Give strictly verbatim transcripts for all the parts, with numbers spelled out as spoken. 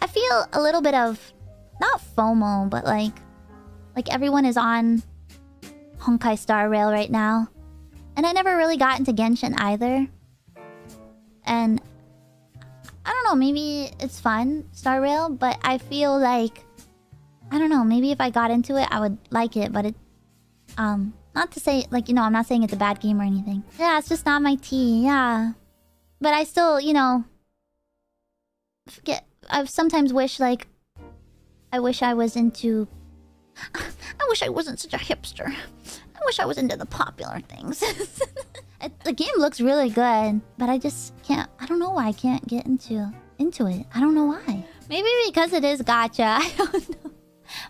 I feel a little bit of, not FOMO, but like, like everyone is on Honkai Star Rail right now. And I never really got into Genshin either. And I don't know, maybe it's fun, Star Rail, but I feel like, I don't know, maybe if I got into it, I would like it, but it, um, not to say, like, you know, I'm not saying it's a bad game or anything. Yeah, it's just not my tea, yeah. But I still, you know, forget, I sometimes wish, like, I wish I was into, I wish I wasn't such a hipster. I wish I was into the popular things. It, the game looks really good, but I just can't, I don't know why I can't get into into it. I don't know why. Maybe because it is gacha, I don't know.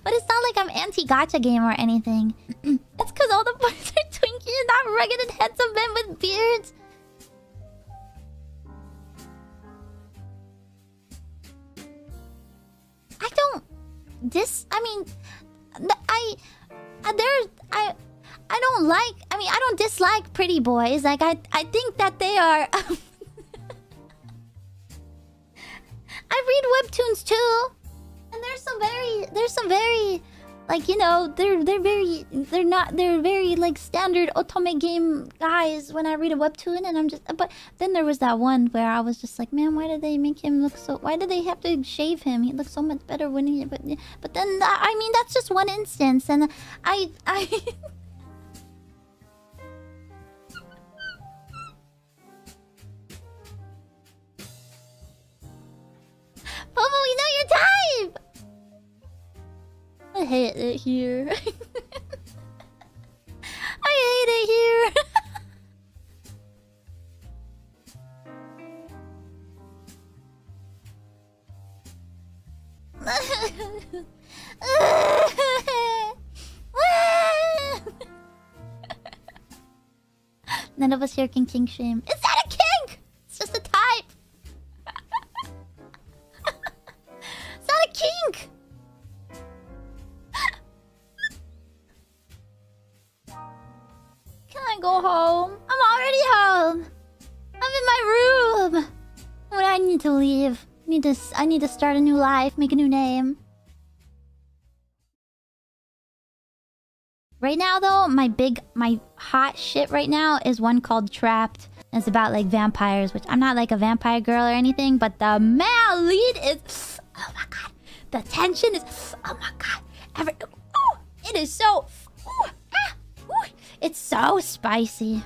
But it's not like I'm anti-gacha game or anything. It's because all the boys are twinkies and not rugged handsome men with beards. I don't... This... I mean... I... There's... I... I don't like... I mean, I don't dislike pretty boys. Like, I, I think that they are... I read webtoons, too. And there's some very... There's some very... Like, you know, they're, they're very... They're not... They're very, like, standard otome game guys when I read a webtoon. And I'm just... But then there was that one where I was just like, man, why did they make him look so... Why did they have to shave him? He looks so much better when he... But, but then, I mean, that's just one instance. And I... I... Momo, we know your type! I hate it here. I hate it here. None of us here can kink shame. Is that a kink? It's just a type. Kink. Can I go home? I'm already home. I'm in my room. But I need to leave. I need to. I need to start a new life. Make a new name. Right now, though, my big, my hot shit right now is one called Trapped. It's about like vampires, which I'm not like a vampire girl or anything, but the male lead is. Oh my god. The tension is... Oh my god. Every, oh, it is so... Oh, ah, oh, it's so spicy.